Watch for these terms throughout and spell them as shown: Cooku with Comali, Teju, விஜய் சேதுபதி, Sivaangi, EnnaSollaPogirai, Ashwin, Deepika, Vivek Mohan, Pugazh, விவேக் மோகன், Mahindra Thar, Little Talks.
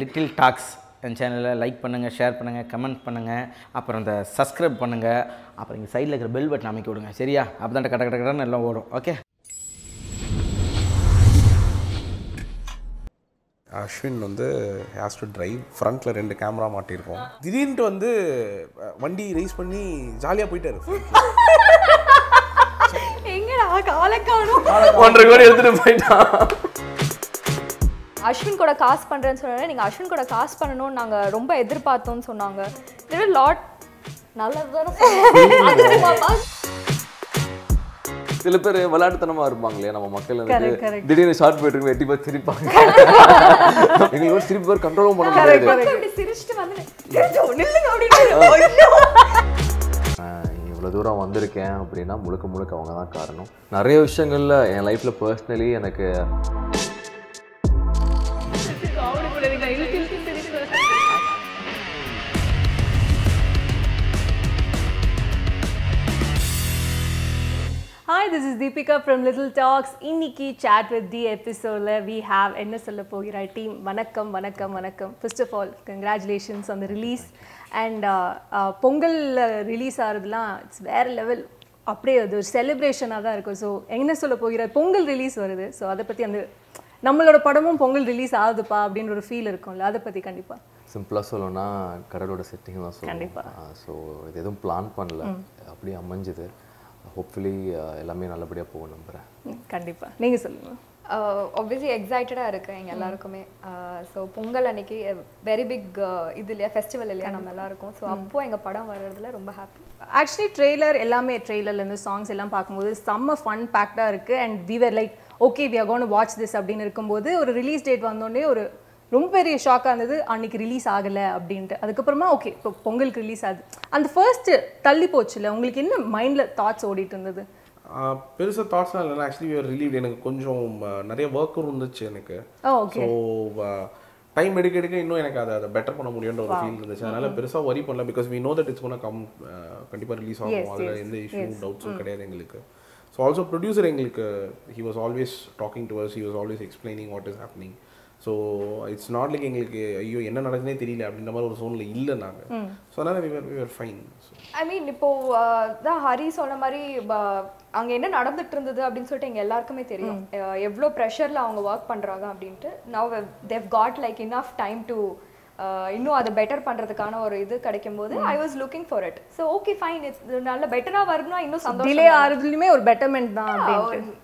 Little tax என் சேனலை like பண்ணுங்கள், share பண்ணுங்கள், கமெண்ட் பண்ணுங்கள், அப்புறம் இந்த சப்ஸ்கிரைப் பண்ணுங்கள், அப்புறம் இங்கே சைடில் இருக்கிற பெல் பட்டன் அமைக்க விடுங்க. சரியா? அப்போ தான் கட்ட கட்ட கட்டன்னு எல்லாம் ஓடும். ஓகே. அஸ்வின் வந்து ஹேஸ் டு டிரைவ், ஃப்ரண்ட்டில் ரெண்டு கேமரா மாட்டியிருக்கோம். திடீர்னு வந்து வண்டி ரேஸ் பண்ணி ஜாலியாக போயிட்டாரு. அஸ்வின் கூட காசு பண்ணுறேன்னு சொன்னால் நீங்கள் அஸ்வின் கூட காசு பண்ணணும்னு நாங்கள் ரொம்ப எதிர்பார்த்தோம்னு சொன்னாங்க. லாட் நல்லதுதான். சில பேர் விளையாட்டுத்தனமா இருப்பாங்க இல்லையா நம்ம மக்கள், திடீர்னு ஷார்ட் போயிட்டு இருக்கு, எட்டி போய் சிரிப்பாங்க. எங்களோட சிரிப்பு பேர் கண்ட்ரோலும் பண்ண முடியாது. இவ்வளோ தூரம் வந்திருக்கேன் அப்படின்னா முழுக்க முழுக்க அவங்க தான் காரணம். நிறைய விஷயங்கள்ல என் லைஃப்ல பர்சனலி எனக்கு Hi, this is Deepika from LittleTalks. Inniki chat with the episode la we have enna solla pogira team. Vanakkam, vanakkam, vanakkam. First of all, congratulations on the release and Pongal release aradla it's rare level. Apdi adu celebration ah da iruko. So enna solla pogira Pongal release varudhu. So adha patti and nammaloda padamum Pongal release aagudpa abindra oru feel irukumla, adha patti kandipa. சிம்பிளாக சொல்லணும்னா கடலோட setting தான் சொல்லணும். கண்டிப்பாக. So இது எதுவும் plan பண்ணல, அப்படியே அமைஞ்சுது. ஹோப்ஃபுல்லி எல்லாமே நல்லபடியாக போக நம்புகிறேன். கண்டிப்பாக. நீங்கள் சொல்லுங்கள். ஆப்வியஸ்லி எக்ஸைட்டடாக இருக்கேன் எங்கள் எல்லாருக்குமே. ஸோ பொங்கல் அன்னைக்கு வெரி பிக் இது இல்லையா, ஃபெஸ்டிவல் இல்லையா நம்ம எல்லாருக்கும். ஸோ அப்போது எங்கள் படம் வர்றதுல ரொம்ப ஹாப்பி. ஆக்சுவலி ட்ரெய்லர் எல்லாமே, ட்ரெய்லர்லேருந்து சாங்ஸ் எல்லாம் பார்க்கும்போது செம்ம ஃபன் பேக்டாக இருக்குது. And we were like okay we are gonna watch this அப்படின்னு இருக்கும்போது ஒரு ரிலீஸ் டேட் வந்தோடனே ஒரு ரொம்ப பெரிய ஷாக்காக இருந்தது. அன்றைக்கி ரிலீஸ் ஆகலை அப்படின்ட்டு. அதுக்கப்புறமா ஓகே இப்போ பொங்கலுக்கு ரிலீஸ் ஆகுது, அந்த ஃபர்ஸ்ட்டு தள்ளி போச்சுல, உங்களுக்கு என்ன மைண்டில் தாட்ஸ் ஓடிட்டு இருந்தது? பெருசாக தாட்ஸ்லாம் இல்லைனா ஆக்சுவலி ரிலீவ் எனக்கு கொஞ்சம் நிறைய ஒர்க்கும் இருந்துச்சு எனக்கு. ஓகே. ஸோ டைம் எடுக்க எடுக்க இன்னும் எனக்கு அதை அதை பெட்டர் பண்ண முடியுன்ற ஒரு ஃபீல் இருந்துச்சு. அதனால் பெருசாக ஒரி பண்ணல, because we know that it's gonna come, கண்டிப்பாக ரிலீஸ் ஆகும், அதில் எந்த இஷ்யூ டவுட்ஸும் கிடையாது எங்களுக்கு. ஸோ ஆல்சோ ப்ரொடியூசர் எங்களுக்கு he was always talking to us, he was always explaining what is happening. So it's not like எங்களுக்கு ஐயோ என்ன நடக்குதுன்னே தெரியல அப்படின்ற மாதிரி ஒரு சோனில் இல்லை நாங்கள். ஸோ அதனால் we are fine. I mean இப்போது தான் ஹரி சொன்ன மாதிரி அங்கே என்ன நடந்துட்டு இருந்தது அப்படின்னு சொல்லிட்டு எங்கள் எல்லாருக்குமே தெரியும் எவ்வளோ ப்ரெஷரில் அவங்க ஒர்க் பண்ணுறாங்க அப்படின்ட்டு. Now they got like enough time to இன்னும் அதை பெட்டர் பண்ணுறதுக்கான ஒரு இது கிடைக்கும் போது I was looking for it. So okay fine, it's நல்ல பெட்டராக வரணும்னா இன்னும் சந்தோஷம். ஒரு பெட்டர்மெண்ட் தான்.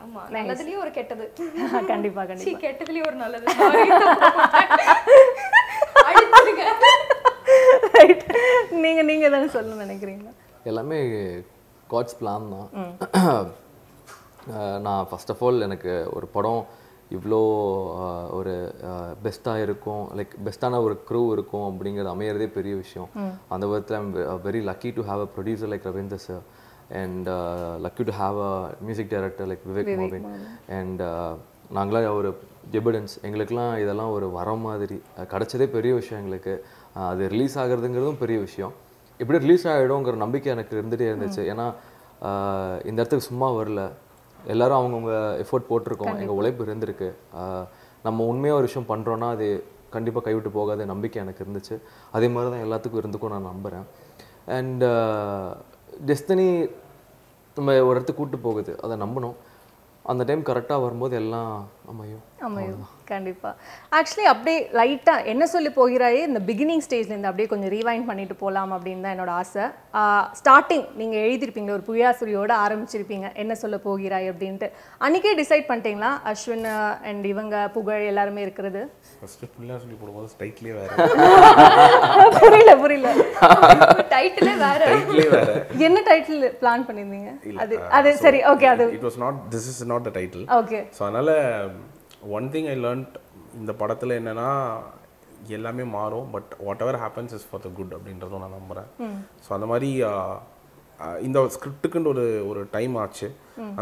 ஆமாம், நல்லதுலேயும் ஒரு கெட்டது. கண்டிப்பாக கண்டிப்பாக கெட்டதுலேயும் ஒரு நல்லது. ரைட், நீங்கள் நீங்கள் தானே சொல்லணும்னு நினைக்கிறீங்களா? எல்லாமே காட்ஸ் பிளான் தான். நான் ஃபர்ஸ்ட் ஆஃப் ஆல் எனக்கு ஒரு படம் இவ்வளோ ஒரு பெஸ்ட்டாக இருக்கும், லைக் பெஸ்ட்டான ஒரு க்ரூ இருக்கும் அப்படிங்கிறது அமையிறதே பெரிய விஷயம். அந்த விதத்தில் I'm very lucky to have a producer like Ravindra sir and lucky to have a music director like விவேக் மோகன். அண்ட் நாங்களாம் ஒரு எவிடன்ஸ், எங்களுக்கெலாம் இதெல்லாம் ஒரு வரம் மாதிரி கிடச்சதே பெரிய விஷயம் எங்களுக்கு. அது ரிலீஸ் ஆகிறதுங்கிறதும் பெரிய விஷயம். இப்படி ரிலீஸ் ஆகிடும்ங்கிற நம்பிக்கை எனக்கு இருந்துகிட்டே இருந்துச்சு. ஏன்னா இந்த இடத்துக்கு சும்மா வரல, எல்லோரும் அவங்கவுங்க எஃபோர்ட் போட்டிருக்கோம், எங்கள் உழைப்பு இருந்திருக்கு. நம்ம உண்மையாக ஒரு விஷயம் பண்ணுறோன்னா அது கண்டிப்பாக கைவிட்டு போகாத நம்பிக்கை எனக்கு இருந்துச்சு. அதே மாதிரி தான் எல்லாத்துக்கும் இருந்துக்கும் நான் நம்புகிறேன். அண்ட் டெஸ்டினி நம்ம ஒரு இடத்துக்கு கூப்பிட்டு போகுது, அதை நம்பணும். அந்த டைம் கரெக்டாக வரும்போது எல்லாம் அமையும். அமையும் கண்டிப்பாக. ஆக்சுவலி அப்படியே லைட்டாக என்ன சொல்லி போகிறாயே இந்த பிகினிங் ஸ்டேஜ்லேருந்து அப்படியே கொஞ்சம் ரீவைண்ட் பண்ணிட்டு போகலாம் அப்படின்னு தான் என்னோடய ஆசை. ஸ்டார்டிங் நீங்கள் எழுதியிருப்பீங்களே, ஒரு புயாசுரியோடு ஆரம்பிச்சிருப்பீங்க என்ன சொல்ல போகிறாய் அப்படின்ட்டு. அன்றைக்கே டிசைட் பண்ணிட்டீங்களா அஸ்வின் அண்ட் இவங்க புகழ் எல்லாருமே இருக்கிறது? ஃபர்ஸ்ட் புயாசுரி போடும்போது டைட்டிலே வேற. புரியல புரியல, டைட்டிலே வேற. என்ன டைட்டில் பிளான் பண்ணியிருந்தீங்க? அது அது சரி ஓகே. அது it was not, this is not the title. Okay. So அதனால் ஒன் திங் ஐ லேர்ன்ட் இந்த படத்தில் என்னென்னா எல்லாமே மாறும், but whatever happens is for the good அப்படின்றதும் நான் நம்புகிறேன். ஸோ அந்த மாதிரி இந்த ஸ்கிரிப்டுக்குன்னு ஒரு ஒரு டைம் ஆச்சு.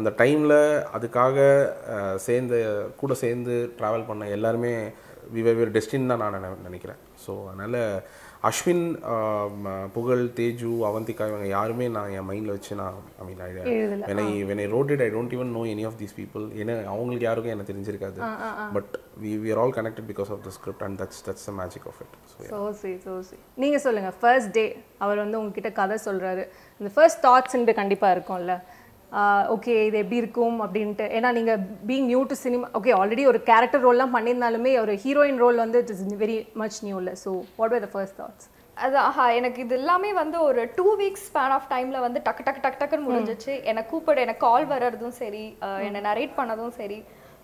அந்த டைமில் அதுக்காக சேர்ந்து கூட சேர்ந்து ட்ராவல் பண்ண எல்லாருமே we were destined தான் நான் நினைக்கிறேன். ஸோ அதனால் அஸ்வின், புகழ், தேஜு, அவந்திகா இவங்க யாருமே நான் என் மைண்டில் வச்சு நான் ஐ மீன் when I wrote it, I don't even know any of these people. ஏன்னா அவங்களுக்கு யாருக்கும் என்ன தெரிஞ்சிருக்காது. But we are all connected because of the script and that's the magic of it. So sweet. நீங்கள் சொல்லுங்கள், ஃபர்ஸ்ட் டே அவர் வந்து உங்ககிட்ட கதை சொல்கிறாரு, இந்த ஃபர்ஸ்ட் தாட்ஸ்ன்ட்டு கண்டிப்பாக இருக்கும்ல, ஓகே இது எப்படி இருக்கும் அப்படின்ட்டு. ஏன்னா நீங்கள் being new to cinema, okay already ஒரு கேரக்டர் ரோல்லாம் பண்ணியிருந்தாலுமே ஒரு ஹீரோயின் ரோல் வந்து it is very much new இல்லை. So what are the first thoughts? அது எனக்கு இது எல்லாமே வந்து ஒரு 2 weeks ஸ்பேன் ஆஃப் டைமில் வந்து டக்குன்னு முடிஞ்சிச்சு. என்னை கூப்பிட எனக்கு கால் வர்றதும் சரி, என்னை நரேட் பண்ணதும் சரி,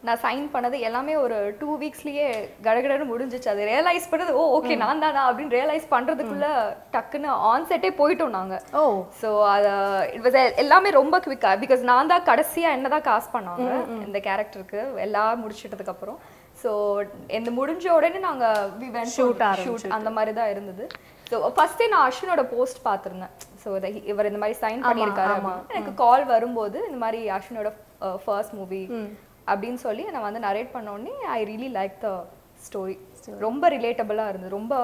நான் சைன் பண்ணது எல்லாமே ஒரு 2 weeksலேயே கடகடன்னு முடிஞ்சிச்சு. அது ரியலைஸ் பண்ணது ஓ ஓகே நான் தானா அப்படின்னு ரியலைஸ் பண்ணுறதுக்குள்ளே டக்குன்னு ஆன்செட்டே போயிட்டோம் நாங்கள். ஓ ஸோ அது எல்லாமே ரொம்ப குவிக்காக, பிகாஸ் நான் தான் கடைசியாக என்ன தான் காசு பண்ணாங்க இந்த கேரக்டருக்கு எல்லாம் முடிச்சிட்டதுக்கப்புறம். ஸோ இந்த முடிஞ்ச உடனே நாங்கள் வி வென்ட் ஷூட் அந்த மாதிரி தான் இருந்தது. ஸோ ஃபஸ்ட்டே நான் அஸ்வினோட போஸ்ட் பார்த்துருந்தேன். ஸோ இவர் இந்த மாதிரி சைன் பண்ணியிருக்காரு. எனக்கு கால் வரும்போது இந்த மாதிரி அஸ்வினோட ஃபர்ஸ்ட் மூவி அப்படின்னு சொல்லி நான் வந்து நரேட் பண்ணோடனே I really like the story. ரொம்ப ரிலேட்டபிளாக இருந்தது, ரொம்ப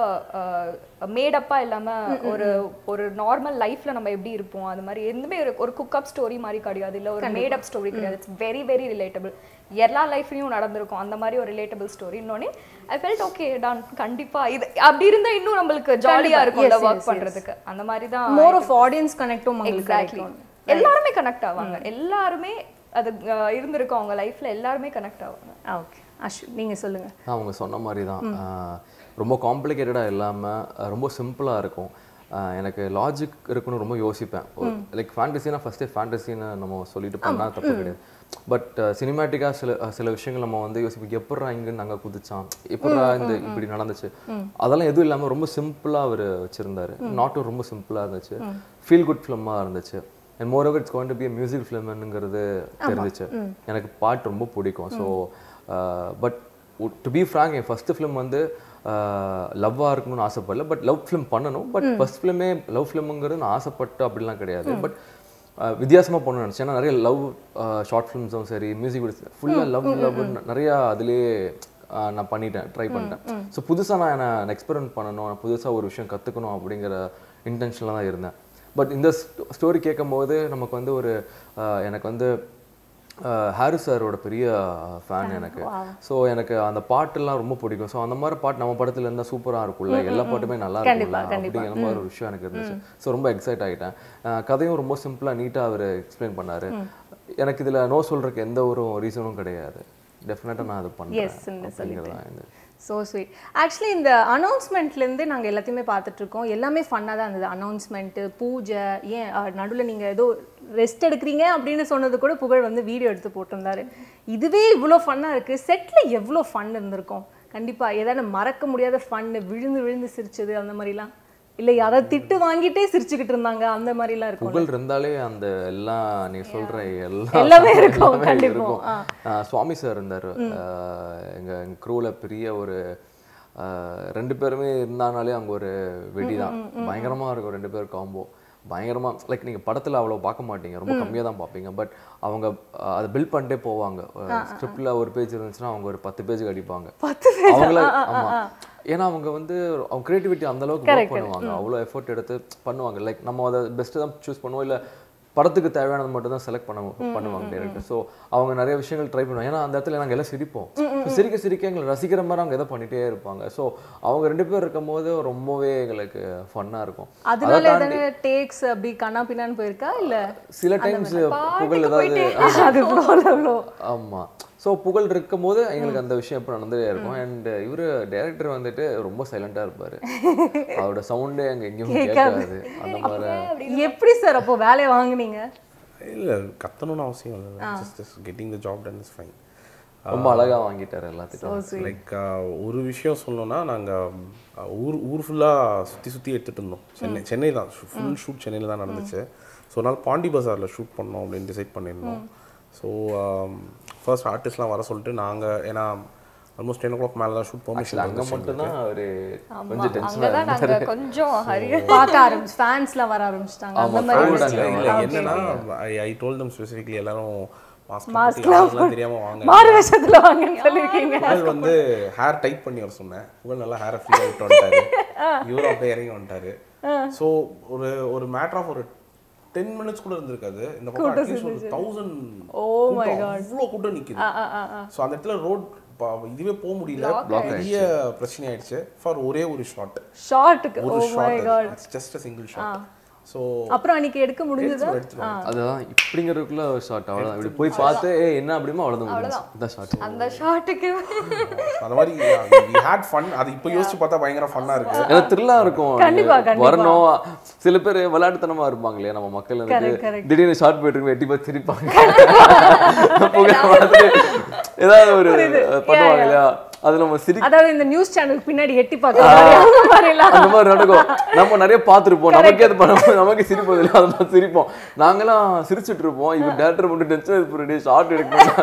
மேடப்பாக இல்லாமல் ஒரு ஒரு நார்மல் லைஃப்பில் நம்ம எப்படி இருப்போம் அது மாதிரி எதுவுமே ஒரு குக்கப் ஸ்டோரி மாதிரி கிடையாது, இல்லை ஒரு மேடப் ஸ்டோரி கிடையாது. இட்ஸ் வெரி வெரி ரிலேட்டபிள், எல்லா லைஃப்லையும் நடந்திருக்கும் அந்த மாதிரி ஒரு ரிலேட்டபிள் ஸ்டோரி. இன்னொன்னே ஐ ஃபெல்ட் ஓகே டான் கண்டிப்பாக இது அப்படி இருந்தால் இன்னும் நம்மளுக்கு ஜாலியாக இருக்கும் இல்லை ஒர்க் பண்ணுறதுக்கு. அந்த மாதிரி தான் மோர் ஆஃப் ஆடியன்ஸ் கனெக்டும். எக்ஸாக்ட்லி எல்லாருமே கனெக்ட் ஆவாங்க, எல்லாருமே அது இருந்திருக்கும் அவங்க லைஃப்பில், எல்லாருமே கனெக்ட் ஆகுங்க. ஓகே அஸ்வின் நீங்கள் சொல்லுங்கள். அவங்க சொன்ன மாதிரி தான் ரொம்ப காம்ப்ளிகேட்டடாக இல்லாமல் ரொம்ப சிம்பிளாக இருக்கும். எனக்கு லாஜிக் இருக்குன்னு ரொம்ப யோசிப்பேன். லைக் ஃபேண்டசினா ஃபஸ்ட்டே ஃபேண்டசின்னு நம்ம சொல்லிட்டு பண்ணால் தப்பு கிடையாது. பட் சினிமேட்டிக்காக சில விஷயங்கள் நம்ம வந்து யோசிப்போம், எப்படா இங்கேன்னு நாங்கள் குதிச்சான், எப்படா இந்த இப்படி நடந்துச்சு, அதெல்லாம் எதுவும் இல்லாமல் ரொம்ப சிம்பிளாக அவர் வச்சுருந்தாரு. நாட்டும் ரொம்ப சிம்பிளாக இருந்துச்சு, ஃபீல் குட் ஃபிலிமாக இருந்துச்சு. And moreover it's going to be a music ஃபிலிம்னுங்கிறது தெரிஞ்சிச்சு. எனக்கு பாட்டு ரொம்ப பிடிக்கும். So but to be frank என் ஃபஸ்ட்டு ஃபிலிம் வந்து லவ்வாக இருக்கணும்னு ஆசைப்படல, பட் லவ் ஃபிலிம் பண்ணணும். பட் ஃபஸ்ட் ஃபிலிமே லவ் ஃபிலிம்ங்கிறது நான் ஆசைப்பட்டு அப்படிலாம் கிடையாது. பட் வித்தியாசமாக பண்ணணும்னு நினச்சேன். ஏன்னா நிறைய லவ் ஷார்ட் ஃபிலிம்ஸும் சரி, மியூசிக் ஃபுல்லாக லவ் நிறையா அதுலேயே நான் பண்ணிட்டேன், ட்ரை பண்ணிட்டேன். ஸோ புதுசாக நான் எக்ஸ்பெரிமெண்ட் பண்ணணும், நான் புதுசாக ஒரு விஷயம் கற்றுக்கணும் அப்படிங்கிற இன்டென்ஷனில் தான் இருந்தேன். பட் இந்த ஸ்டோரி கேட்கும்போது நமக்கு வந்து ஒரு எனக்கு வந்து ஹாரி சாரோட பெரிய ஃபேன் எனக்கு. ஸோ எனக்கு அந்த பாட்டுலாம் ரொம்ப பிடிக்கும். ஸோ அந்த மாதிரி பாட்டு நம்ம படத்துல இருந்தால் சூப்பராக இருக்கும்ல, எல்லா பாட்டுமே நல்லா இருக்கும்ல அப்படிங்கிற மாதிரி ஒரு விஷயம் எனக்கு இருந்துச்சு. ஸோ ரொம்ப எக்ஸைட் ஆகிட்டேன். கதையும் ரொம்ப சிம்பிளாக நீட்டாக அவர் எக்ஸ்பிளைன் பண்ணார். எனக்கு இதில் நோ சொல்கிறதுக்கு எந்த ஒரு ரீசனும் கிடையாது. டெஃபினட்டாக நான் அதை பண்ணுறேன். So sweet. ஆக்சுவலி இந்த அனௌன்ஸ்மெண்ட்லேருந்து நாங்கள் எல்லாத்தையுமே பார்த்துட்ருக்கோம், எல்லாமே ஃபன்னாக தான் இருந்தது. அனௌன்ஸ்மெண்ட்டு, பூஜை, ஏன் நடுவில் நீங்கள் ஏதோ ரெஸ்ட் எடுக்கிறீங்க அப்படின்னு சொன்னது கூட புகழ் வந்து வீடியோ எடுத்து போட்டிருந்தாரு. இதுவே இவ்வளோ ஃபன்னாக இருக்குது, செட்டில் எவ்வளோ ஃபன் இருந்திருக்கும் கண்டிப்பாக. ஏதாவது மறக்க முடியாத ஃபன்னு, விழுந்து விழுந்து சிரிச்சது அந்த மாதிரிலாம், இல்லை யாராவது திட்டு வாங்கிட்டே சிரிச்சுக்கிட்டு இருந்தாங்க அந்த மாதிரிலாம் இருக்கும். புகழ் இருந்தாலே அந்த எல்லாம் நீங்கள் சொல்கிற எல்லாமே இருக்கும் கண்டிப்பாக. சுவாமி சார் இருந்தார் எங்கள் குரூவில், பெரிய ஒரு 2 பேருமே இருந்தானாலே அங்கே ஒரு வெடி தான் பயங்கரமாக இருக்கும். 2 பேர் காம்போ பயங்கரமாக. லைக் நீங்கள் படத்தில் அவ்வளோ பார்க்க மாட்டீங்க, ரொம்ப கம்மியாக தான் பார்ப்பீங்க. பட் அவங்க அதை பில்ட் பண்ணிட்டே போவாங்க. ஸ்கிரிப்டில் ஒரு பேஜ் இருந்துச்சுன்னா அவங்க ஒரு 10 பேஜுக்கு அடிப்பாங்க அவங்கள. ஆமாம், ஏன்னா அவங்க வந்து அவங்க கிரியேட்டிவிட்டி அந்தளவுக்கு ஒர்க் பண்ணுவாங்க, அவ்வளோ எஃபர்ட் எடுத்து பண்ணுவாங்க. லைக் நம்ம அதை பெஸ்ட்டு தான் சூஸ் பண்ணுவோம், இல்லை படத்துக்கு தேவையானது மட்டும் தான் செலக்ட் பண்ணுவாங்க டேரக்டர். ஸோ அவங்க நிறைய விஷயங்கள் ட்ரை பண்ணுவாங்க. ஏன்னா அந்த இடத்துல நாங்கள் எல்லாம் சிரிப்போம், சிரிக்க எங்களை ரசிக்கிற மாதிரி அவங்க எதை பண்ணிகிட்டே இருப்பாங்க. ஸோ அவங்க 2 பேர் இருக்கும் போது ரொம்பவே எங்களுக்கு ஃபன்னாக இருக்கும். அதனால டேக்ஸ் அப்படி கண்ணா பின்னான்னு போயிருக்கா இல்லை சில டைம்ஸ் புகழ் ஏதாவது. ஆமாம், ஸோ புகழ் இருக்கும்போது எங்களுக்கு அந்த விஷயம் எப்போ நடந்துகிட்டே இருக்கும். அண்ட் இவர் டேரக்டர் வந்துட்டு ரொம்ப சைலண்டாக இருப்பார், அவரோட சவுண்டே அங்கே எங்கேயும் கேட்காது. அந்த மாதிரி எப்படி சார் அப்போ வேலையை வாங்கினீங்க? இல்லை கத்தணும்னு அவசியம் இல்லை, just getting the job done is fine. ரொம்ப அழகாக வாங்கிட்டார் எல்லாத்துக்கும். லைக் ஒரு விஷயம் சொல்லணும்னா, நாங்கள் ஊர் ஃபுல்லாக சுற்றி எடுத்துகிட்டு இருந்தோம். சென்னை தான் ஃபுல் ஷூட் சென்னையில் தான் நடந்துச்சு. ஸோ அதனால் பாண்டி பஸாரில் ஷூட் பண்ணோம் அப்படின்னு டிசைட் பண்ணியிருந்தோம். ஸோ ஃபர்ஸ்ட் ஆர்டிஸ்ட்லாம் வர சொல்லிட்டு நாங்கள், ஏன்னா ஆல்மோஸ்ட் 10 o'clock மேலே தான் ஷூட் போகணும். அங்கே மட்டும்தான் ஒரு கொஞ்சம் டென்ஷன், கொஞ்சம் பார்க்க ஆரம்பிச்சு ஃபேன்ஸ்லாம் வர ஆரம்பிச்சிட்டாங்க. என்னன்னா ஐ டோல்ட் தம் ஸ்பெசிஃபிக்லி எல்லாரும் மாஸ்க் எல்லாம் தெரியாம வாங்க மாறு விஷத்துல வாங்கன்னு சொல்லிருக்கீங்க. நான் வந்து ஹேர் டைட் பண்ணி வர சொன்னேன். இவன் நல்லா ஹேர் ஃப்ரீ ஆயிட்டு வந்தாரு. யூரோப் பேரிங் வந்தாரு. சோ ஒரு ஒரு மேட்டர் ஆஃப் ஒரு 10 minutes கூட இருந்திருக்காது. இந்த பக்கம் அட்லீஸ்ட் ஒரு 1000 ஓ மை காட் ஃப்ளோ கூட நிக்குது. சோ அந்த இடத்துல ரோட் இதுவே போக முடியல. பெரிய பிரச்சனை ஆயிடுச்சு ஃபார் ஒரே ஒரு ஷாட். ஷாட்க்கு oh my God it's just a single shot. So அப்புறம் அன்னைக்கு எடுக்க முடிஞ்சதா அதான் இப்படிங்கறதுக்குள்ள ஷாட் அவள அப்படி போய் பார்த்து ஏய் என்ன அப்படிமா வளந்து அந்த ஷாட் அந்த மாதிரி we had fun. அது இப்ப யோசிச்சு பார்த்தா பயங்கர ஃபன்னா இருக்கு. அது த்ரில்லா இருக்கும். கண்டிப்பா கண்டிப்பா வரணும். சில பேர் விளையாட்டுத்தனமா இருப்பாங்களே நம்ம மக்கள் வந்து திடீர்னு ஷாட் போயிட்டு வெட்டி பத்தி திருப்பாங்க. ஏதாவது ஒரு பண்ணுவாங்களா அது நம்ம சிரிக்க அதாவது இந்த நியூஸ் சேனலுக்கு பின்னாடி எட்டி பார்க்கற மாதிரி அந்த மாதிரி நடக்கும். நம்ம நிறைய பாத்துறோம். நமக்கு அது பண்ணும்போது நமக்கு சிரிப்பு வருது. அது மாதிரி சிரிப்போம். நாங்கலாம் சிரிச்சிட்டு இருப்போம். இது டைரக்டர் வந்து டென்ஷன் எடுத்து ஷார்ட் எடுக்கணும்.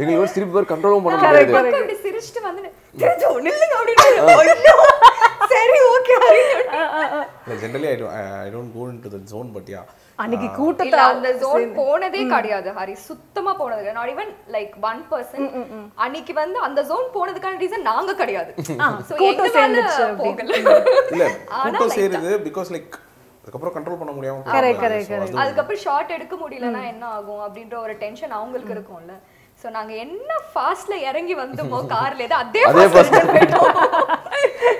எங்களுக்கு சிரிப்பு வர கண்ட்ரோல் பண்ண முடியாது. அப்படி சிரிச்சிட்டு வந்து தெரிஞ்சு நில்லுங்க அப்படினு சரி ஓகே இல்ல generally I don't go into the zone but yeah அன்னைக்கு கூட்டத்துல அந்த ஜோன் போனதே கிடையாது. ஹரி சுத்தமா போனது இல்ல. நாட் ஈவன் லைக் 1% அன்னைக்கு வந்து அந்த ஜோன் போனதுக்கான ரீசன் நாங்க கிடையாது. சோ கூட்ட சேர்ந்துச்சு போகல இல்ல கூட்ட சேருது बिकॉज லைக் அதுக்கு அப்புறம் கண்ட்ரோல் பண்ண முடியாம அதுக்கு அப்புறம் ஷார்ட் எடுக்க முடியலனா என்ன ஆகும் அப்படின்ற ஒரு டென்ஷன் அவங்களுக்கு இருக்கும்ல. சோ நாங்க என்ன ஃபாஸ்ட்ல இறங்கி வந்துமோ கார்ல ஏதோ அதே ஃபாஸ்ட் போய்ட்டோம்.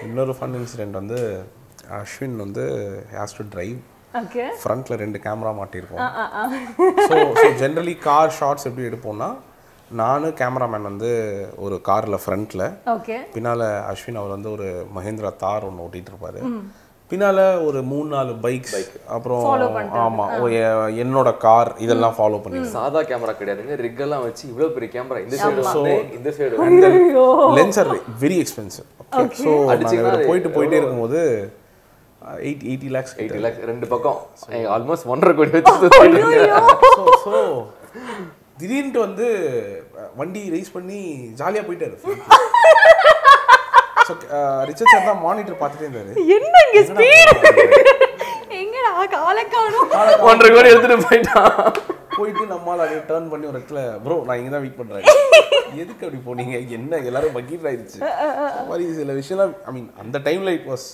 இன்னொரு ஃபன் இன்சிடென்ட் வந்து Ashwin வந்து has to drive. ஓகே फ्रंटல ரெண்டு கேமரா மாட்டி இருக்கோம். சோ ஜெனரலி கார் ஷாட்ஸ் எப்படி எடுப்போம்னா நானு கேமராமேன் வந்து ஒரு கார்ல फ्रंटல ஓகே பின்னால Ashwin அவர் வந்து ஒரு Mahindra Thar ஒன்னு ஓட்டிட்டு இருப்பாரு. பின்னால ஒரு 3-4 பைக்ஸ் அப்புறம் ஆமா என்னோட கார் இதெல்லாம் ஃபாலோ பண்ணி சாதா கேமரா கிடையாதுங்க. ரிக் எல்லாம் வச்சு இவ்ளோ பெரிய கேமரா இந்த சைடு வந்து இந்த சைடு வந்து lens are very expensive. Okay so நாங்க போயிட்டே இருக்கும்போது 80 lakhs ரெண்டு பக்கம் ஆல்மோஸ்ட் 1.5 கோடி வச்சிருக்காங்க. சோ திடீர்னு வந்து வண்டி ரேஸ் பண்ணி ஜாலியா போயிட்டாரு. சோ ரிச்சர்ட் சார் தான் மானிட்டர் பார்த்துட்டே இருந்தாரு. என்னங்க ஸ்பீடு எங்கடா காலை காணோம் 1.5 கோடி எடுத்துட்டு போய்ட்டான். போயிட்டு நம்மால அப்படியே டர்ன் பண்ணி ஒரு இடத்துல bro நான் இங்க தான் வெயிட் பண்றேன். எதுக்கு அப்படி போனீங்க என்ன எல்லாரும் பக்கீட் ஆயிடுச்சு. மாதிரி சில விஷயம் ஐ மீன் அந்த டைம்ல இட் வாஸ்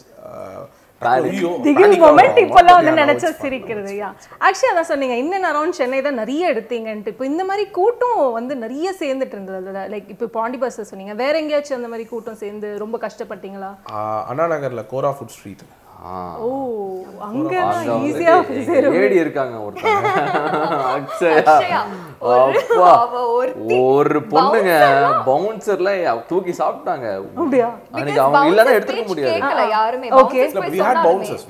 நினைச்ச சிரிக்கிறது. ஆக்சுவலி அதான் சொன்னீங்க இன்னும் அரௌண்ட் சென்னை தான் நிறைய எடுத்தீங்கன்ட்டு. இப்போ இந்த மாதிரி கூட்டம் வந்து நிறைய சேர்ந்துட்டு இருந்தது. லைக் இப்போ பாண்டிபாஸ் சொன்னீங்க வேற எங்கேயாச்சும் அந்த மாதிரி கூட்டம் சேர்ந்து ரொம்ப கஷ்டப்பட்டீங்களா? அண்ணா நகர்ல கோரா ஃபுட் ஸ்ட்ரீட் ஓ அங்க ஈஸியா ஏடி இருக்காங்க ஒருத்தங்க அக்ஷயா அப்பா ஒரு பொண்ணுங்க பவுன்சர்ல தூக்கி சாப்பிட்டாங்க. அப்படியே அன்னைக்கு அவங்க இல்லனா எடுத்துக்க முடியாது. கேக்கல யாருமே. Okay we had bouncers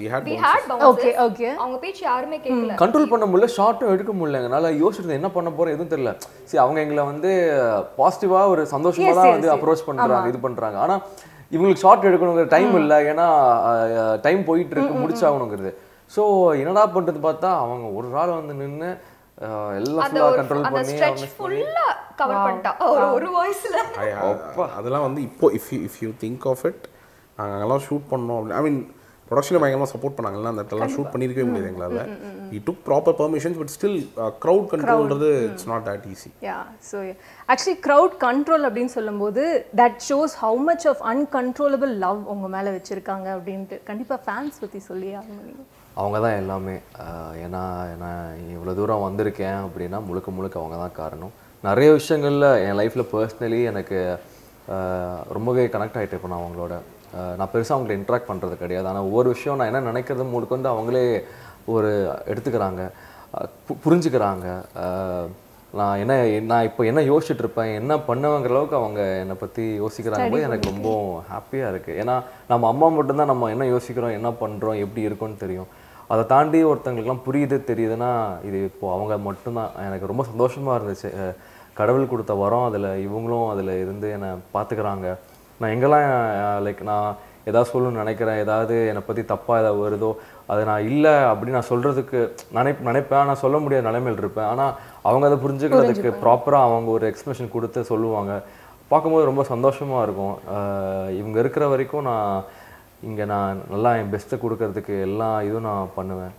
okay okay அவங்க பேச்சு யாருமே கேக்கல. கண்ட்ரோல் பண்ண முடியல. ஷார்ட் எடுக்க முடியலங்கனால யோசிச்சிருந்தேன் என்ன பண்ண போறேன் எதுவும் தெரியல. சரி அவங்க எங்களை வந்து பாசிட்டிவா ஒரு சந்தோஷமா தான் வந்து அப்ரோச் பண்றாங்க இது பண்றாங்க. ஆனா இவங்களுக்கு ஷார்ட் எடுக்கணுங்கிற டைம் இல்லை. ஏன்னா டைம் போயிட்டு இருக்கு முடிச்சாகணுங்கிறது. ஸோ என்னடா பண்ணுறது பார்த்தா அவங்க ஒரு நாள் வந்து நின்று அதெல்லாம் வந்து இப்போ if you think of it நாங்கள்லாம் ஷூட் பண்ணோம் அப்படின்னு ஐ மீன் ப்ரொடக்ஷனில் பயங்கரமாக சப்போர்ட் பண்ணாங்கல்ல. அந்த இடத்துலலாம் ஷூட் பண்ணியிருக்கவே முடியாது எங்களால். We took proper permissions but still crowd கண்ட்ரோல்ன்றது it's not that easy. Yeah so actually crowd control அப்படின்னு சொல்லும்போது that shows how much of uncontrollable love உங்கள் மேலே வச்சுருக்காங்க அப்படின்ட்டு கண்டிப்பாக ஃபேன்ஸ் பற்றி சொல்லி ஆகணும். அவங்க தான் எல்லாமே. ஏன்னா நான் இவ்வளோ தூரம் வந்திருக்கேன் அப்படின்னா முழுக்க முழுக்க அவங்க தான் காரணம். நிறைய விஷயங்களில் என் லைஃப்பில் பர்சனலி எனக்கு ரொம்பவே கனெக்ட் ஆகிட்டு இருப்பேன் அவங்களோட. நான் பெருசாக அவங்கள இன்ட்ராக்ட் பண்ணுறது கிடையாது. ஆனால் ஒவ்வொரு விஷயம் நான் என்ன நினைக்கிறது முழுக்க வந்து அவங்களே ஒரு எடுத்துக்கிறாங்க புரிஞ்சுக்கிறாங்க. நான் இப்போ என்ன யோசிச்சுட்ருப்பேன் என்ன பண்ணுவேங்கிற அளவுக்கு அவங்க என்னை பற்றி யோசிக்கிறாங்க போது எனக்கு ரொம்ப ஹாப்பியாக இருக்குது. ஏன்னா நம்ம அம்மா மட்டும்தான் நம்ம என்ன யோசிக்கிறோம் என்ன பண்ணுறோம் எப்படி இருக்கும்னு தெரியும். அதை தாண்டி ஒருத்தங்களுக்குலாம் புரியுது தெரியுதுன்னா இது இப்போது அவங்க மட்டும்தான். எனக்கு ரொம்ப சந்தோஷமாக இருந்துச்சு. கடவுள் கொடுத்த வரோம் அதில் இவங்களும் அதில் இருந்து என்னை பார்த்துக்கிறாங்க. நான் எங்கெல்லாம் லைக் நான் எதாவது சொல்லணும்னு நினைக்கிறேன் ஏதாவது என்னை பற்றி தப்பாக ஏதாவது வருதோ அது நான் இல்லை அப்படின்னு நான் சொல்கிறதுக்கு நினைப்பேன். நான் சொல்ல முடியாத நிலைமையில் இருப்பேன். ஆனால் அவங்க அதை புரிஞ்சுக்கிறதுக்கு ப்ராப்பராக அவங்க ஒரு எக்ஸ்பிளனேஷன் கொடுத்து சொல்லுவாங்க. பார்க்கும்போது ரொம்ப சந்தோஷமாக இருக்கும். இவங்க இருக்கிற வரைக்கும் நான் நல்லா என் பெஸ்ட்டை கொடுக்கறதுக்கு எல்லா இதுவும் நான் பண்ணுவேன்.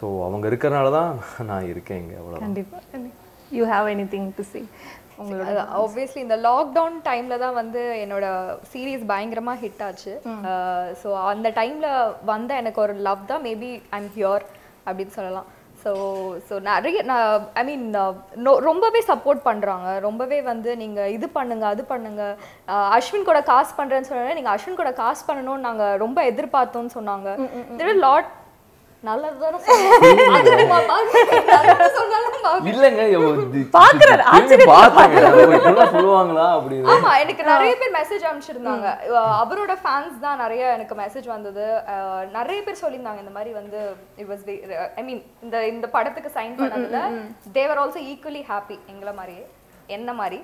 ஸோ அவங்க இருக்கிறனால தான் நான் இருக்கேன் இங்கே. அவ்வளோ கண்டிப்பாக you have anything to say? Obviously in the lockdown time la da vandu enoda series bayangrama hit aachu so on the time la vanda enak or love da maybe I'm here abdin solalam so I mean rombave support pandranga rombave vandu neenga idu pannunga adu pannunga ashwin koda cast pandren solranga neenga ashwin koda cast pannano naanga romba edir paathom nu sonnanga there are a lot நல்லதுதான சொல்றேன் அதுமா பாக்குறேன் சொன்னாலும் இல்லங்க பாக்குறாரு ஆச்சரிய பாக்குறாரு என்ன சொல்வாங்களா அப்படி ஆமா எனக்கு நிறைய பேர் மெசேஜ் அனுப்பிச்சிருந்தாங்க அவரோட ஃபேன்ஸ் தான் நிறைய எனக்கு மெசேஜ் வந்தது நிறைய பேர் சொல்லிருந்தாங்க இந்த மாதிரி வந்து it was I mean இந்த படத்துக்கு சைன் பண்ணதுல they were also equally happy எங்கள மாதிரியே என்ன மாதிரி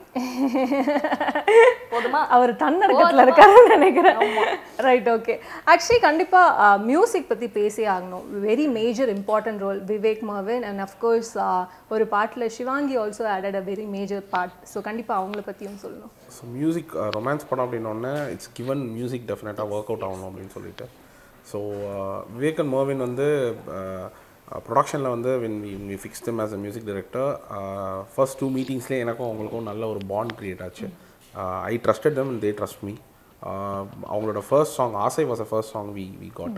போதுமா அவர் தன்னடக்கத்துல இருக்காருன்னு நினைக்கிறேன் ரைட் ஓகே actually கண்டிப்பா மியூசிக் பத்தி பேசி ஆகணும் very major important role விவேக் மோகன் and of course ஒரு பார்ட்ல Shivangi also added a very major part so கண்டிப்பா அவங்கள பத்தியும் சொல்லணும் so music romance படம் அப்படினோனே it's given music definitely work out ஆகணும் அப்படினு சொல்லிட்டு so விவேக் and மோகன் வந்து ப்ரொடக்ஷனில் வந்து when we fixed them as a music director first two meetingsலே எனக்கும் அவங்களுக்கும் நல்ல ஒரு பாண்ட் க்ரியேட் ஆச்சு I trusted them and they trust me அவங்களோட ஃபர்ஸ்ட் சாங் ஆசை was a first song we got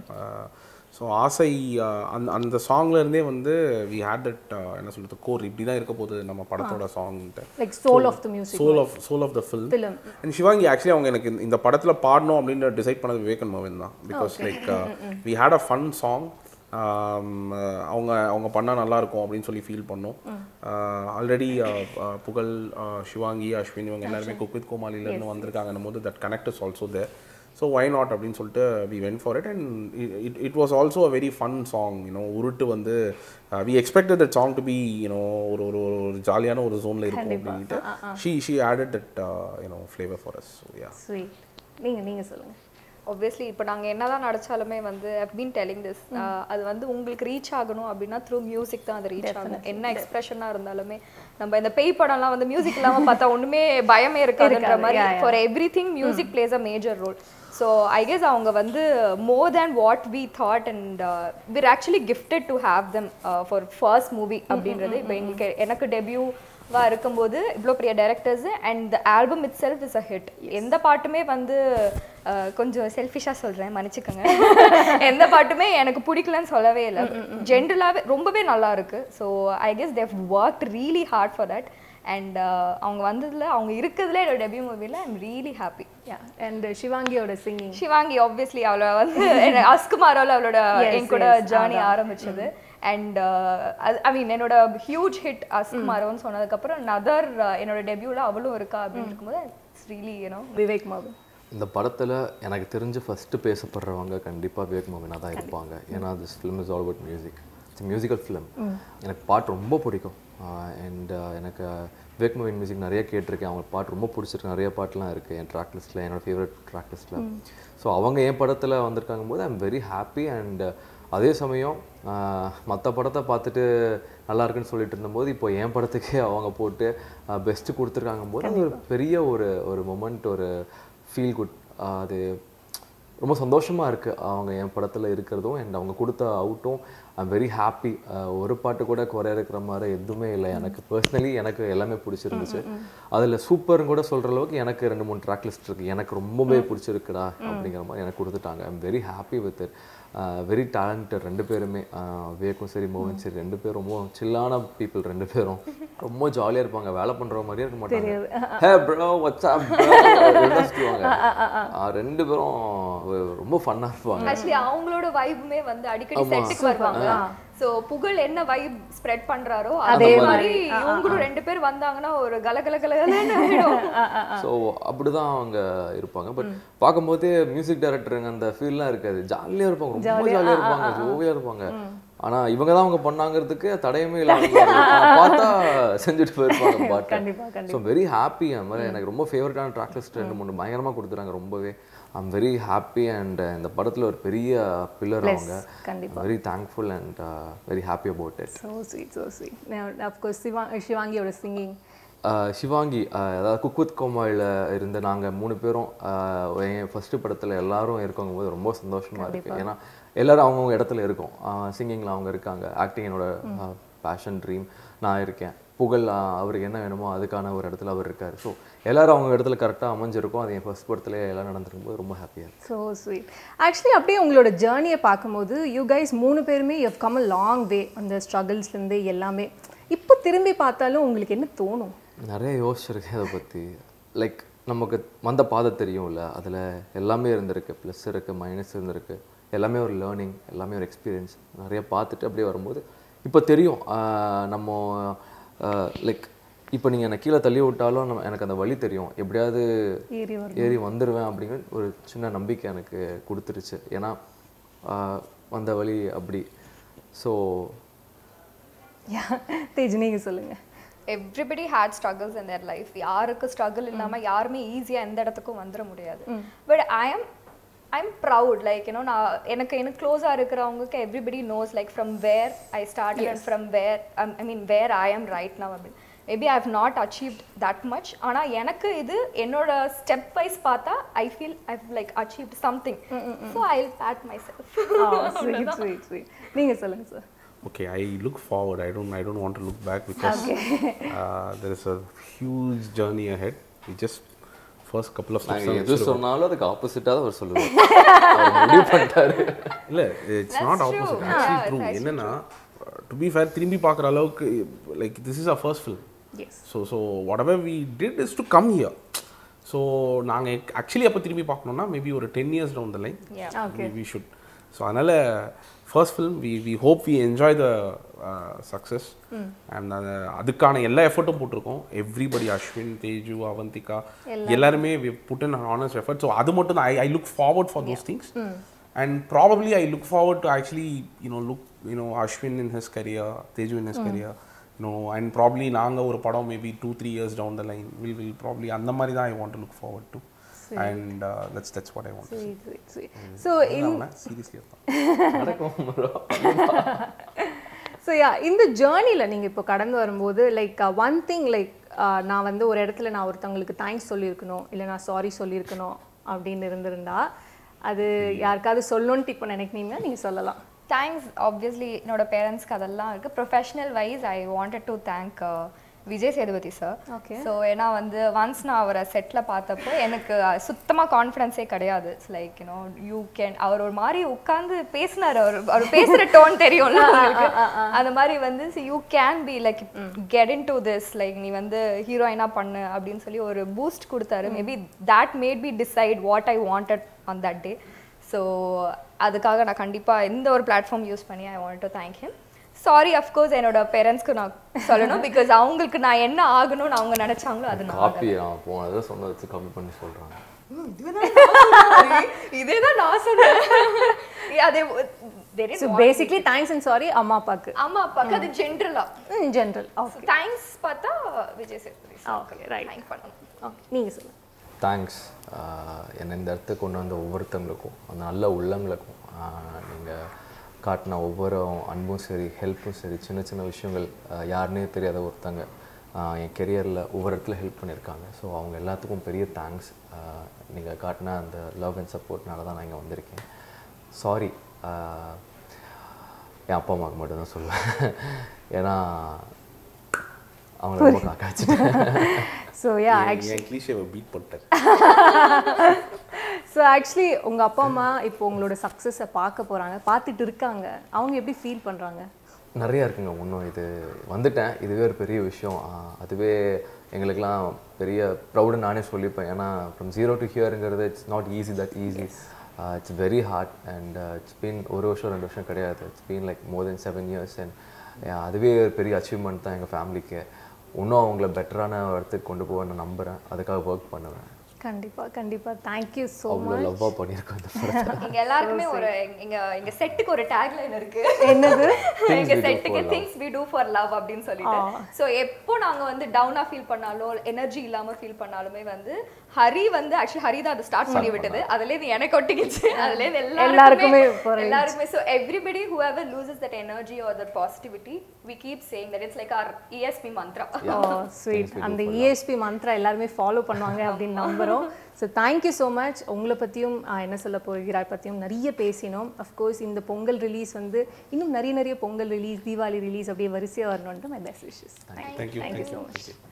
so ஆசை அந்த சாங்லேருந்தே வந்து we had that என்ன சொல்கிறது கோர் இப்படி தான் இருக்க போகுது நம்ம படத்தோட சாங்ட்டு like soul of the film and Shivangi actually அவங்க எனக்கு இந்த படத்தில் பாடணும் அப்படின்னு டிசைட் பண்ணது விவேக் மோகன் தான் because like we had a fun song அவங்க அவங்க பண்ணால் நல்லாயிருக்கும் அப்படின்னு சொல்லி ஃபீல் பண்ணோம் ஆல்ரெடி புகழ் சிவாங்கி அஸ்வின் இவங்க எல்லாருமே குக் வித் கோமாளிலேருந்து வந்திருக்காங்கன்னும் போது that connect is also there so why not அப்படின்னு சொல்லிட்டு we went for it and it was also a very fun song you know உருட்டு வந்து we expected that song to be you know ஒரு ஒரு ஒரு ஜாலியான ஒரு ஜோனில் இருக்கும் அப்படின்ட்டு she added that you know flavour for us yeah sweet நீங்கள் சொல்லுங்கள் obviously இப்போ நாங்க என்னதான் நடச்சாலுமே வந்து I've been telling this அது வந்து உங்களுக்கு ரீச் ஆகணும் அப்படினா through music தான் அது ரீச் ஆகும் என்ன எக்ஸ்பிரஷனா இருந்தாலுமே நம்ம இந்த பேய் படம்லாம் வந்து music இல்லாம பார்த்தா ஒண்ணுமே பயமே இருக்காதுன்ற மாதிரி for everything music plays a major role so I guess அவங்க வந்து more than what we thought and we're actually gifted to have them for first movie அப்படின்றது இப்போ எனக்கு டெபியூ வா இருக்கும்போது இவ்வளோ பெரிய directors and the album itself is a hit எந்த பாட்டுமே வந்து கொஞ்சம் செல்ஃபிஷாக சொல்கிறேன் மன்னிச்சுக்கோங்க எந்த பாட்டுமே எனக்கு பிடிக்கலன்னு சொல்லவே இல்லை ஜென்ரலாகவே ரொம்பவே நல்லா இருக்குது so I guess they work really hard for that and அவங்க வந்ததில் அவங்க இருக்கிறதுல என்னோட டெபியூ மூவியில் ஐம் ரியலி ஹாப்பி அண்ட் சிவாங்கியோட சிங்கிங் சிவாங்கி ஆப்வியஸ்லி அவளை வந்து அஸ்குமாரோவில் அவளோட என் கூட ஜேர்னி ஆரம்பிச்சது and I mean enoda huge hit askumaron sonaduk apra another enoda debut la avalum iruka apdi irukumbodhu it's really you know vivek mohan இந்த படத்துல எனக்கு தெரிஞ்ச ஃபர்ஸ்ட் பேசப்படுறவங்க கண்டிப்பா விவேக் மோகனா தான் இருப்பாங்க ஏன்னா this film is all about music it's a musical film எனக்கு பாட்டு ரொம்ப பிடிக்கும் and எனக்கு விவேக் மோகன் மியூசிக் நிறைய கேட்டிருக்கேன் அவங்க பாட்டு ரொம்ப பிடிச்சிருக்கு நிறைய பாட்டுலாம் இருக்குது என் ட்ராக் லிஸ்ட்டில் என்னோட ஃபேவரட் ட்ராக் லிஸ்ட்டில் ஸோ அவங்க என் படத்தில் வந்திருக்காங்க போது ஐம் வெரி ஹாப்பி அண்ட் அதே சமயம் மற்ற படத்தை பார்த்துட்டு நல்லா இருக்குன்னு சொல்லிட்டு இருந்தபோது இப்போ என் படத்துக்கே அவங்க போட்டு பெஸ்ட்டு கொடுத்துருக்காங்க போது அது ஒரு பெரிய ஒரு ஒரு மொமெண்ட் ஒரு ஃபீல் குட் அது ரொம்ப சந்தோஷமாக இருக்குது அவங்க என் படத்தில் இருக்கிறதும் அண்ட் அவங்க கொடுத்த அவுட்டும் ஐம் வெரி ஹாப்பி ஒரு பாட்டு கூட குறை இருக்கிற மாதிரி எதுவுமே இல்லை எனக்கு பர்சனலி எனக்கு எல்லாமே பிடிச்சிருந்துச்சு அதில் சூப்பர்னு கூட சொல்கிற அளவுக்கு எனக்கு 2-3 ட்ராக் லிஸ்ட் இருக்குது எனக்கு ரொம்பவே பிடிச்சிருக்குடா அப்படிங்கிற மாதிரி எனக்கு கொடுத்துட்டாங்க I'm very happy with it very talented ரெண்டு பேருமே விவேக்கும் சரி மோகன் சரி ரெண்டு பேரும் ரொம்ப சில்லான பீப்புள் ரெண்டு பேரும் ரொம்ப ஜாலியாக இருப்பாங்க வேலை பண்ணுற மாதிரியே இருக்க மாட்டாங்க ரெண்டு பேரும் ரொம்ப ஃபன்னாக இருப்பாங்க ஆக்சுவலி அவங்களோட வைபுமே வந்து அடிக்கடி செட்டுக்கு வருவாங்க சோ புகழ் என்ன வைப் ஸ்ப்ரெட் பண்றாரோ அதே மாதிரி இவங்க ரெண்டு பேர் வந்தாங்கன்னா ஒரு கலகல கலகலன்னு ஆயிடும் சோ அப்படி தான் அவங்க இருப்பாங்க பட் பாக்கும்போது மியூசிக் டைரக்டர்ங்க அந்த ஃபீல்லாம் இருக்காது ஜாலியா இருப்பாங்க ரொம்ப ஜாலியா இருப்பாங்க ஜோவியா இருப்பாங்க ஆனா இவங்க தான் அவங்க பண்ணாங்கிறதுக்கு தடையமே இல்லை பார்த்தா செஞ்சுட்டு போயிருப்பாங்க பாட்டு ஸோ வெரி ஹாப்பி அது மாதிரி எனக்கு ரொம்ப ஃபேவரட்டான ட்ராக் லிஸ்ட் 2-3 பயங்கரமாக கொடுத்துட்டாங்க ரொம்பவே ஐம் வெரி ஹாப்பி அண்ட் இந்த படத்தில் ஒரு பெரிய பில்லர் அவங்க very thankful and very happy about it so sweet so sweet of course சிவாங்கியோட சிங்கிங் சிவாங்கி அதாவது குக் வித் கோமாளியில் இருந்து நாங்கள் 3 பேரும் என் ஃபஸ்ட்டு படத்தில் எல்லாரும் இருக்கவங்க போது ரொம்ப சந்தோஷமாக இருக்குது ஏன்னா எல்லோரும் அவங்கவுங்க இடத்துல இருக்கோம் சிங்கிங்கில் அவங்க இருக்காங்க ஆக்டிங் என்னோட பேஷன் ட்ரீம் நான் இருக்கேன் புகழ் அவருக்கு என்ன வேணுமோ அதுக்கான ஒரு இடத்துல அவர் இருக்கார். ஸோ எல்லாரும் அவங்க இடத்துல கரெக்டாக அமைஞ்சிருக்கும். அது என் ஃபர்ஸ்ட் பர்த்டே எல்லாம் நடந்திருக்கும் போது ரொம்ப ஹாப்பியாக இருக்குது. So sweet. ஆக்சுவலி அப்படியே உங்களோட ஜேர்னியை பார்க்கும்போது யூ கைஸ் மூணு பேருமே you have come a long way. அந்த ஸ்ட்ரகிள்ஸ்லேருந்து எல்லாமே இப்போ திரும்பி பார்த்தாலும் உங்களுக்கு என்ன தோணும்? நிறைய யோசிச்சிருக்கேன் அதை பற்றி. லைக் நமக்கு வந்த பாதை தெரியும்ல, அதில் எல்லாமே இருந்திருக்கு, ப்ளஸ் இருக்குது, மைனஸ் இருந்திருக்கு, எல்லாமே ஒரு லேர்னிங், எல்லாமே ஒரு எக்ஸ்பீரியன்ஸ். நிறைய பார்த்துட்டு அப்படியே வரும்போது இப்போ தெரியும் நம்ம லைக் இப்போ நீங்கள் என்னை கீழே தள்ளி விட்டாலும் நம்ம எனக்கு அந்த வழி தெரியும், எப்படியாவது ஏறி வந்துடுவேன் அப்படிங்கிற ஒரு சின்ன நம்பிக்கை எனக்கு கொடுத்துருச்சு. ஏன்னா வந்த வழி அப்படி. ஸோ தேஜ் நீங்கள் சொல்லுங்கள். Everybody had struggles in their life. யாருக்கு struggle இல்லாமல் யாருமே ஈஸியாக எந்த இடத்துக்கும் வந்துட முடியாது. But I am proud. Like you know, எனக்கு க்ளோஸாக இருக்கிறவங்களுக்கு everybody knows like from where I started and from where I mean where I am right now. Maybe I have not achieved that much. ஆனால் எனக்கு இது என்னோட step wise பார்த்தா I feel I have like achieved something. So I'll pat myself. Sweet, sweet, sweet. நீங்கள் சொல்லுங்கள் sir. Okay, I look forward. I don't want to look back because there is a huge journey ahead. We just first couple of steps. I just சொன்னால அதுக்கு opposite-ஆ தான் சொல்லுவாரு. முடிவு பண்ணிட்டாரு. இல்ல it's not opposite. Actually true. என்னன்னா to be fair திரும்பி பார்க்குற அளவுக்கு like this is our first film. Yes. So whatever we did is to come here. So நாங்க actually அப்ப திரும்பி பார்க்கணும்னா maybe ஒரு 10 years down the line. Yeah. Okay. Maybe we should. So அதனால first film we hope we enjoy the success and அதுக்கான எல்லா எஃபர்ட்டும் போட்டுருக்கோம். Everybody Ashwin, Teju, Avantika எல்லாருமே we put in an honest effort. So அது மட்டும் தான் I look forward for those things and probably I look forward to actually look Ashwin in his career, Teju in his career, and probably நாங்க ஒரு படம் maybe 2-3 years down the line will probably அந்த மாதிரி தான் I want to look forward to. Sweet. And that's what I want sweet, to say. Sweet, sweet. So seriously so yeah, in the journey la neenga ipo kadandu varumbodhu like one thing like na vandu or edathila na orthangalukku thanks solli irukano illa na sorry solli irukano appdin irundha adu yarkadu sollonu tip nenikkinga neenga sollala. Thanks obviously enoda parents ku adella irukku. Professional wise I wanted to thank விஜய் சேதுபதி sir. Okay. So ஏன்னா வந்து once நான் அவரை settle பார்த்தப்போ எனக்கு சுத்தமாக கான்ஃபிடென்ஸே கிடையாது. It's like you can அவர் ஒரு மாதிரி உட்காந்து பேசினார். அவர் பேசுகிற டோன் தெரியும்ல அந்த மாதிரி வந்து you can be like get in to this like நீ வந்து ஹீரோயினாக பண்ணு அப்படின்னு சொல்லி ஒரு பூஸ்ட் கொடுத்தாரு. Maybe that made be decide what I wanted on that day. So அதுக்காக நான் கண்டிப்பாக இந்த ஒரு பிளாட்ஃபார்ம் யூஸ் பண்ணி I want to thank him. Sorry of course என்னோட பேரண்ட்ஸ்க்கு நான் சொல்லணும் பிகாஸ் அவங்களுக்கு நான் என்ன ஆகணும்னு அவங்க நினைச்சாங்களோ அது நான் காப்பி நான் போனதை சொன்ன வச்சு காப்பி பண்ணி சொல்றாங்க. இதேதான் நான் சொன்னேன். அதே so basically thanks and sorry அம்மா அப்பாக்கு. அம்மா அப்பாக்கு அது ஜெனரலா ஜெனரல். ஓகே. தேங்க்ஸ் பார்த்தா விஜய் சேதுபதி. Okay right. Thank பண்ணணும். ஓகே நீங்க சொல்லுங்க. தேங்க்ஸ் என்ன இந்த இடத்துக்கு கொண்டு வந்த ஒவ்வொருத்தங்களுக்கும், அந்த நல்ல உள்ளங்களுக்கும், நீங்க காட்டின ஒவ்வொரு அன்பும் சரி, ஹெல்ப்பும் சரி, சின்ன சின்ன விஷயங்கள் யாருன்னே தெரியாத ஒருத்தங்க என் கெரியரில் ஒவ்வொரு இடத்துல ஹெல்ப் பண்ணியிருக்காங்க. ஸோ அவங்க எல்லாத்துக்கும் பெரிய தேங்க்ஸ். நீங்கள் காட்டின அந்த லவ் அண்ட் சப்போர்ட்னால தான் நான் இங்கே வந்திருக்கேன். சாரி என் அப்பா அம்மாவுக்கு மட்டும்தான் சொல்லுவேன், ஏன்னா அவங்கள ரொம்ப காக்காச்சுட்டேன். ஸோ பீட் போட்டேன். ஸோ ஆக்சுவலி உங்கள் அப்பா அம்மா இப்போ உங்களோட சக்ஸஸை பார்க்க போகிறாங்க, பார்த்துட்டு இருக்காங்க, அவங்க எப்படி ஃபீல் பண்ணுறாங்க? நிறையா இருக்குங்க. ஒன்றும் இது வந்துட்டேன் இதுவே ஒரு பெரிய விஷயம், அதுவே எங்களுக்கெல்லாம் பெரிய ப்ரௌடுன்னு நானே சொல்லிப்பேன். ஏன்னா from 0 to here it's not easy, that easy. It's very hard and it's been ஒரு வருஷம் 2 வருஷம் கிடையாது, it's been like more then 7 years and அதுவே ஒரு பெரிய அச்சீவ்மெண்ட் தான் எங்கள் ஃபேமிலிக்கு. இன்னும் அவங்கள பெட்டரான இடத்துக்கு கொண்டு போக நான் நம்புகிறேன், அதுக்காக ஒர்க் பண்ணுவேன். கண்டிப்பா கண்டிப்பா. Thank you so much. அவ்வளவு லவ்வா பண்ணிருக்காங்க. நீங்க எல்லாருமே ஒரு எங்க செட்டுக்கு ஒரு டாக் லைன் இருக்கு. என்னது? எங்க செட்டுக்கு things we do for love அப்படினு சொல்லிட்டு. சோ எப்போ நாங்க வந்து டவுனா ஃபீல் பண்ணாலோ எனர்ஜி இல்லாம ஃபீல் பண்ணாலுமே வந்து ஹரி வந்து एक्चुअली ஹரி தான் அது ஸ்டார்ட் பண்ணி விட்டது. அதுல இது எனக்கு ஒட்டிக்கிச்சு. அதுல எல்லாருக்குமே so everybody whoever loses that energy or that positivity we keep saying that it's like our ESP mantra. Oh sweet. அந்த ESP mantra எல்லாரும் ஃபாலோ பண்ணுவாங்க அப்படி நம்பர் போறோம். So thank you so much. உங்களை பத்தியும் என்ன சொல்ல போகிறாய் பத்தியும் நிறைய பேசினோம். Of course இந்த பொங்கல் ரிலீஸ் வந்து இன்னும் நிறைய பொங்கல் ரிலீஸ், தீபாவளி ரிலீஸ் அப்படியே வரிசையா வரணும்னு my best wishes. Thank you. Thank you so much.